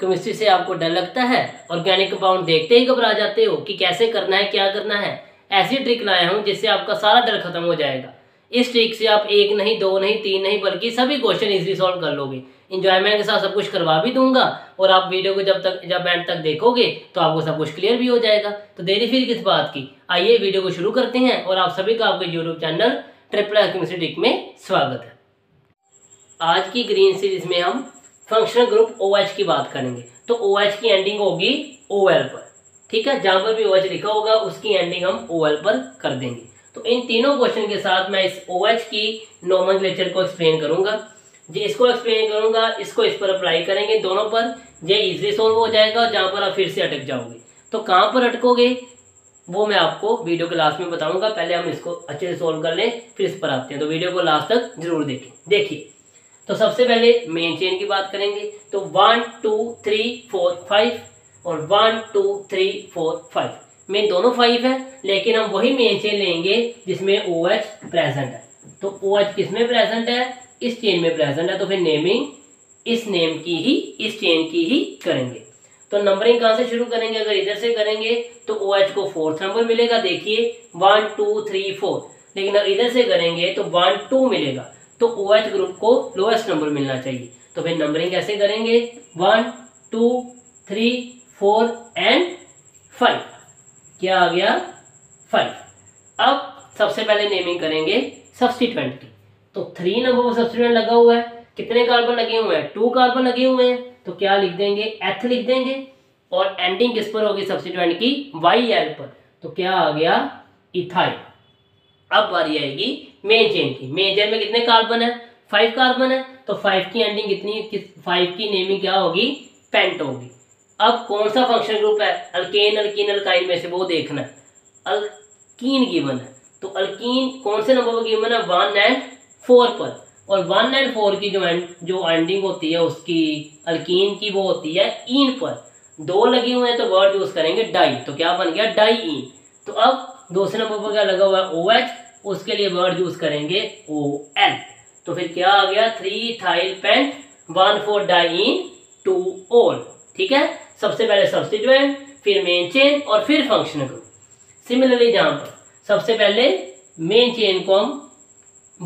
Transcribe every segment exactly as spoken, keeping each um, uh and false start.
Chemistry से आपको डर लगता है, ऑर्गेनिक कंपाउंड देखते ही घबरा जाते हो कि कैसे करना है क्या करना है, ऐसी ट्रिक लाया हूँ जिससे आपका सारा डर खत्म हो जाएगा। इस ट्रिक से आप एक नहीं, दो नहीं, तीन नहीं बल्कि सभी क्वेश्चन इजीली सॉल्व कर लोगे। इंजॉयमेंट के साथ सब कुछ करवा भी दूंगा और आप वीडियो को जब तक जब एंड तक देखोगे तो आपको सब कुछ क्लियर भी हो जाएगा। तो देरी फिर किस बात की, आइए वीडियो को शुरू करते हैं और आप सभी का आपके YouTube channel triple S chemistry trick में स्वागत है। आज की ग्रीन सीरीज में हम फंक्शनल ग्रुप ओ एच की बात करेंगे। तो ओ एच की एंडिंग होगी ओ एल पर, ठीक है, जहाँ पर भी ओ एच लिखा होगा उसकी एंडिंग हम ओ एल पर कर देंगे। तो इन तीनों क्वेश्चन के साथ मैं इस ओ एच की नोमेनक्लेचर को एक्सप्लेन करूंगा, जी इसको एक्सप्लेन करूंगा, इसको इस पर अप्लाई करेंगे, दोनों पर ये इजीली सॉल्व हो जाएगा। जहाँ पर आप फिर से अटक जाओगे तो कहाँ पर अटकोगे वो मैं आपको वीडियो के लास्ट में बताऊंगा। पहले हम इसको अच्छे से सॉल्व कर लें फिर इस पर आते हैं, तो वीडियो को लास्ट तक जरूर देखें। देखिए तो सबसे पहले मेन चेन की बात करेंगे। तो one two three four five और one two three four five में दोनों फाइव है, लेकिन हम वही मेन चेन लेंगे जिसमें ओ एच प्रेजेंट है। तो ओ एच किसमें प्रेजेंट है, इस चेन में प्रेजेंट है, तो फिर नेमिंग इस नेम की ही, इस चेन की ही करेंगे। तो नंबरिंग कहाँ से शुरू करेंगे, अगर इधर से करेंगे तो ओ एच को फोर्थ नंबर मिलेगा, देखिए वन टू थ्री फोर, लेकिन अगर इधर से करेंगे तो वन टू मिलेगा, तो ओ एच ग्रुप को लोएस्ट नंबर मिलना चाहिए। तो फिर नंबरिंग ऐसे करेंगे one two three four and five, क्या आ गया फाइव। अब सबसे पहले नेमिंग करेंगे सब्सटीट्यूएंट की। तो थ्री नंबर पर सब्सटीट्यूएंट लगा हुआ है, कितने कार्बन लगे हुए हैं, टू कार्बन लगे हुए हैं, तो क्या लिख देंगे एथ लिख देंगे, और एंडिंग किस पर होगी सब्सटीट्यूएंट की, वाई एल पर, तो क्या आ गया इथाइल। अब बारी आएगी मेन चेन की। मेन चेन में कितने कार्बन है, फाइव कार्बन है, तो फाइव की एंडिंग कितनी, फाइव की नेमिंग क्या होगी, पेंट होगी। अब कौन सा फंक्शन ग्रुप है, अल्केन अल्कीन अल्काइन में से वो देखना है, अल्कीन गिवन है, तो अल्कीन कौन से नंबर पर गिवन है, वन एंड फोर पर, और वन एंड फोर की जो जो एंडिंग होती है उसकी अल्कीन की वो होती है इन पर, दो लगे हुए हैं तो वर्ड यूज करेंगे डाई, तो क्या बन गया डाई इन। तो अब दूसरे नंबर पर क्या लगा हुआ है ओ एच, उसके लिए वर्ड यूज करेंगे ओ एल, तो फिर क्या आ गया three ethyl pent one four diene two ol, ठीक है। सबसे पहले सब्सटीट्यूएंट, फिर मेन चेन और फिर फंक्शनल ग्रुप। सिमिलरली जहां पर सबसे पहले मेन चेन को हम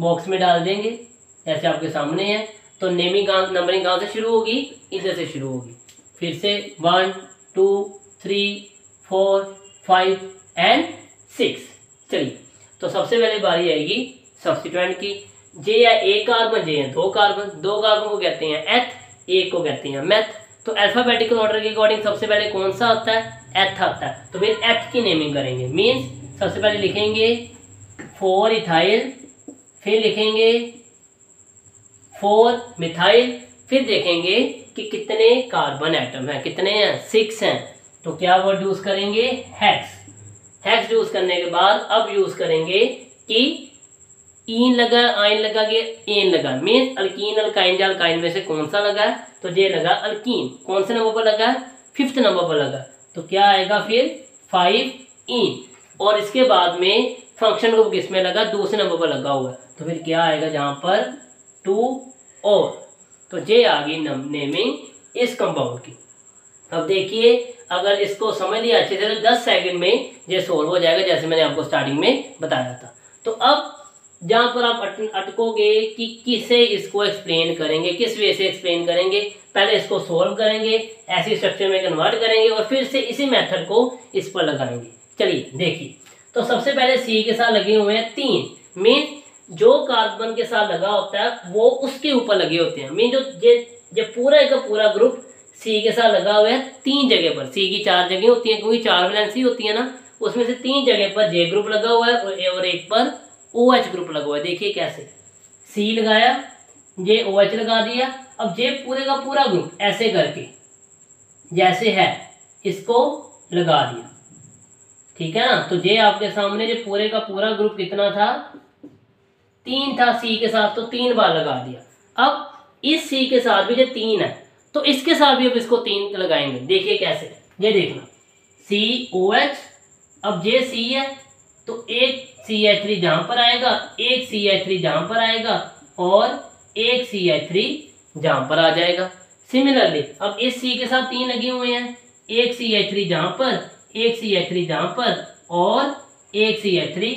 बॉक्स में डाल देंगे जैसे आपके सामने है, तो नेमिंग नंबरिंग कहाँ से शुरू होगी, इधर से शुरू होगी, फिर से one two three four five and six. चलिए तो सबसे पहले बारी आएगी सब्सटीट्यूएंट की। जे या एक कार्बन, जे है दो कार्बन, दो कार्बन को कहते हैं एथ, एक को कहते हैं मेथ। तो अल्फाबेटिकल ऑर्डर के अकॉर्डिंग सबसे पहले कौन सा आता है, एथ आता है, तो फिर एथ की नेमिंग करेंगे। मीन्स सबसे पहले लिखेंगे फोर इथाइल, फिर लिखेंगे फोर मिथाइल, फिर देखेंगे कि कितने कार्बन एटम हैं, कितने हैं, सिक्स हैं, तो क्या वर्ड यूज करेंगे हेक्स। हेक्स यूज करने के बाद अब यूज करेंगे कि इन लगा, आइन लगा, एन लगा, मीन अल्कीन अल्काइन, या अल्काइन में से कौन सा लगा है, तो ये लगा अल्कीन, कौन से नंबर पर लगा है, फिफ्थ नंबर पर लगा, तो क्या आएगा फिर फाइव इन। और इसके बाद में फंक्शन ग्रुप किसमें लगा, दूसरे नंबर पर लगा हुआ, तो फिर क्या आएगा जहाँ पर टू और, तो ये आ गई नेमिंग इस कंपाउंड की। अब देखिए अगर इसको समझ लिया अच्छे से तो दस सेकेंड में ये सोल्व हो जाएगा, जैसे मैंने आपको स्टार्टिंग में बताया था। तो अब जहाँ पर आप अट, अटकोगे कि किसे इसको एक्सप्लेन करेंगे, किस वे से एक्सप्लेन करेंगे, पहले इसको सोल्व करेंगे, ऐसी स्ट्रक्चर में कन्वर्ट करेंगे और फिर से इसी मेथड को इस पर लगाएंगे। चलिए देखिए तो सबसे पहले सी के साथ लगे हुए हैं तीन, मीन जो कार्बन के साथ लगा होता है वो उसके ऊपर लगे होते हैं, मीन जो ये ये पूरा का पूरा ग्रुप सी के साथ लगा हुआ है तीन जगह पर। सी की चार जगह होती है क्योंकि चार वैलेंसी होती है ना, उसमें से तीन जगह पर जे ग्रुप लगा हुआ है और, और एक पर ओ एच ग्रुप लगा हुआ है। देखिए कैसे, सी लगाया, ये ओ एच लगा दिया, अब ये पूरे का पूरा ग्रुप ऐसे करके जैसे है इसको लगा दिया, ठीक है ना। तो ये आपके सामने जो पूरे का पूरा ग्रुप कितना था, तीन था, सी के साथ तो तीन बार लगा दिया। अब इस सी के साथ भी जो तीन है तो इसके साथ भी अब इसको तीन लगाएंगे, देखिए कैसे, ये देखना सी ओ एच, अब ये सी है तो एक सी एच थ्री जहाँ पर आएगा, एक सी एच थ्री जहाँ पर आएगा और एक सी एच थ्री जहाँ पर आ जाएगा। सिमिलरली अब इस सी के साथ तीन लगे हुए हैं, एक सी एच थ्री जहाँ पर, एक सी एच थ्री जहाँ पर और एक सी एच थ्री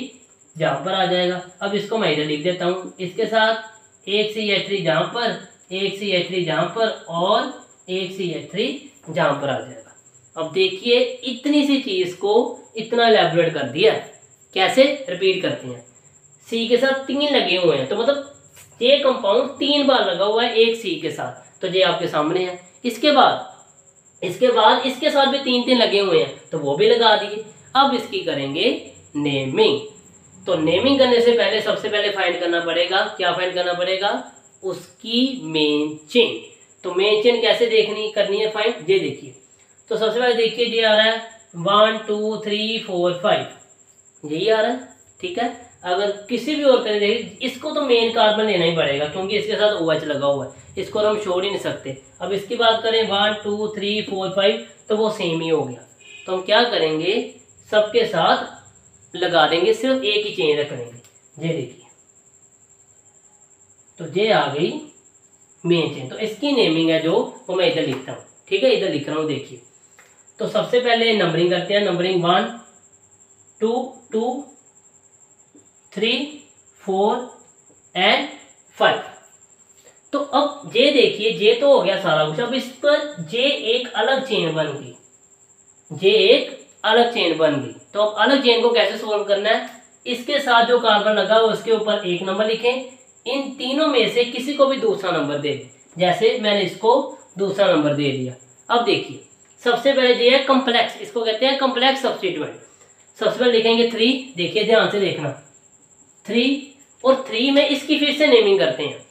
जहाँ पर आ जाएगा। अब इसको मैं इधर लिख देता हूँ, इसके साथ एक सी एच थ्री जहाँ पर, एक सी एच थ्री जहाँ पर और एक सी एच थ्री जहाँ पर आ जाएगा। अब देखिए इतनी सी चीज़ को इतना एलैबोरेट कर दिया, कैसे रिपीट करते हैं। सी के साथ तीन लगे हुए हैं तो मतलब ये कंपाउंड तीन बार लगा हुआ है एक सी के साथ, तो ये आपके सामने है। इसके बाद इसके बाद इसके साथ भी तीन तीन लगे हुए हैं तो वो भी लगा दिए। अब इसकी करेंगे नेमिंग, तो नेमिंग करने से पहले सबसे पहले फाइंड करना पड़ेगा, क्या फाइंड करना पड़ेगा, उसकी मेन चेन। तो मेन चेन कैसे देखनी करनी है फाइंड, ये देखिए। तो सबसे पहले देखिए ये आ रहा है one two three four five, यही आ रहा है ठीक है। अगर किसी भी और करें देखिए, इसको तो मेन कार्बन लेना ही पड़ेगा क्योंकि इसके साथ ओ एच लगा हुआ है, इसको हम छोड़ ही नहीं सकते। अब इसकी बात करें one two three four five तो वो सेम ही हो गया, तो हम क्या करेंगे सबके साथ लगा देंगे, सिर्फ एक ही चेन रख लेंगे। ये देखिए तो ये आ गई मेन चेन, तो इसकी नेमिंग है जो वो मैं इधर लिखता हूँ ठीक है, इधर लिख रहा हूँ देखिए। तो सबसे पहले नंबरिंग करते हैं, numbering one two two three four and five. तो अब ये देखिए ये तो हो गया सारा कुछ, अब इस पर जे एक अलग चेन बन गई, जे एक अलग चेन बन गई। तो अब अलग चेन को कैसे सोल्व करना है, इसके साथ जो कार्बन लगा हुआ उसके ऊपर एक नंबर लिखें, इन तीनों में से किसी को भी दूसरा नंबर दे दें, जैसे मैंने इसको दूसरा नंबर दे दिया। अब देखिए सबसे पहले जो है कॉम्प्लेक्स, इसको कहते हैं कॉम्प्लेक्स सब्स्टिट्यूएंट। सबसे पहले लिखेंगे थ्री, देखिए ध्यान से देखना थ्री, और थ्री में इसकी फिर से नेमिंग करते हैं।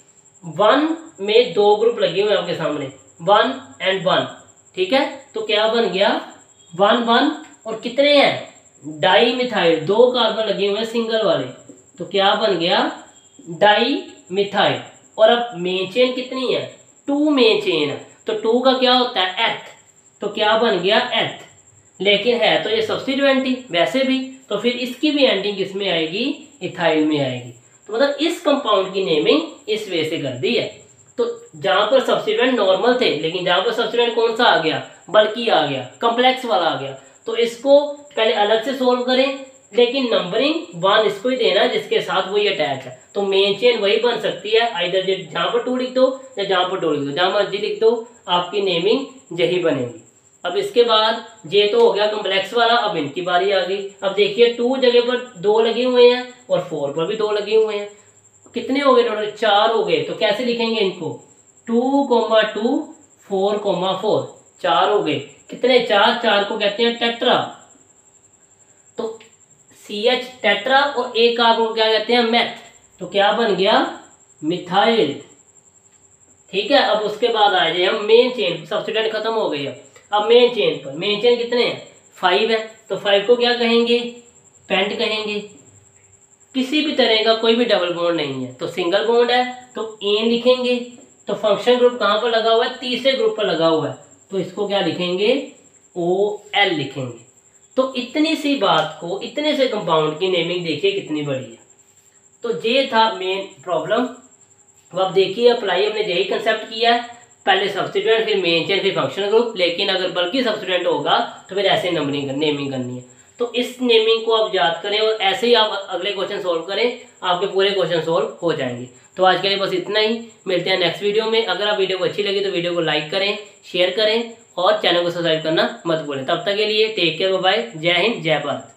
वन में दो ग्रुप लगे हुए हैं आपके सामने, वन एंड वन ठीक है, तो क्या बन गया वन वन, और कितने हैं डाई मिथाइल, दो कार्बन लगे हुए हैं सिंगल वाले, तो क्या बन गया डाई मिथाइल। और अब मेन चेन कितनी है, टू मेन चेन है, तो टू का क्या होता है एथ, तो क्या बन गया एथ, लेकिन है तो ये सब्स्टिट्यूएंट वैसे भी, तो फिर इसकी भी एंडिंग इसमें आएगी इथाइल में आएगी। तो मतलब इस कंपाउंड की नेमिंग इस वे से कर दी है। तो जहाँ पर सब्स्टिट्यूएंट नॉर्मल थे, लेकिन जहाँ पर सब्स्टिट्यूएंट कौन सा आ गया, बल्कि आ गया, कॉम्प्लेक्स वाला आ गया। तो इसको पहले अलग से सोल्व करें, लेकिन नंबरिंग वन इसको ही देना है जिसके साथ वही अटैच है, तो मेन चेन वही बन सकती है। आइदर जहाँ पर टू लिख दो या जहाँ पर टू लिख दो, जहाँ मर्जी लिख दो, आपकी नेमिंग यही बनेगी। अब इसके बाद ये तो हो गया कॉम्प्लेक्स वाला, अब इनकी बारी आ गई। अब देखिए टू जगह पर दो लगे हुए हैं और फोर पर भी दो लगे हुए हैं, कितने हो गए टोटल, चार हो गए। तो कैसे लिखेंगे इनको, two comma two four comma four, चार हो गए, कितने चार, चार को कहते हैं टेट्रा, तो सी एच टेट्रा, और एक कार्बन को क्या कहते हैं मेथ, तो क्या बन गया मिथाइल ठीक है। अब उसके बाद आ जाए हम मेन चेन, सब्स्टिट्यूएंट खत्म हो गई। अब अब मेन चेन पर, मेन चेन कितने हैं फाइव है, तो फाइव को क्या कहेंगे पेंट कहेंगे, किसी भी तरह का कोई भी डबल बॉन्ड नहीं है तो सिंगल बॉन्ड है, तो एन लिखेंगे। तो फंक्शन ग्रुप कहाँ पर लगा हुआ है, तीसरे ग्रुप पर लगा हुआ है, तो इसको क्या लिखेंगे ओ एल लिखेंगे। तो इतनी सी बात को, इतने से कंपाउंड की नेमिंग देखिए कितनी बड़ी है। तो ये था मेन प्रॉब्लम। तो अब देखिए अप्लाई हमने यही कंसेप्ट किया है, पहले सब्स्टिट्यूएंट फिर मेन चेन फिर फंक्शनल ग्रुप, लेकिन अगर बल्कि सब्स्टिट्यूएंट होगा तो फिर ऐसे नंबरिंग नेमिंग करनी है। तो इस नेमिंग को आप याद करें और ऐसे ही आप अगले क्वेश्चन सॉल्व करें, आपके पूरे क्वेश्चन सॉल्व हो जाएंगे। तो आज के लिए बस इतना ही, मिलते हैं नेक्स्ट वीडियो में। अगर आप वीडियो को अच्छी लगी तो वीडियो को लाइक करें, शेयर करें और चैनल को सब्सक्राइब करना मत भूलें। तब तक के लिए टेक केयर, बाय बाय, जय हिंद जय भारत।